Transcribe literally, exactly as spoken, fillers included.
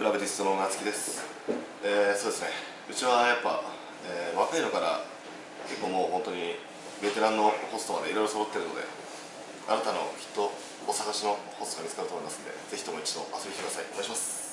ラブディストの夏希です、えー、そうですね、うちはやっぱ、えー、若いのから結構もう本当にベテランのホストまでいろいろ揃ってるので、あなたのきっとお探しのホストが見つかると思いますので、ぜひとも一度遊びに来てください。お願いします。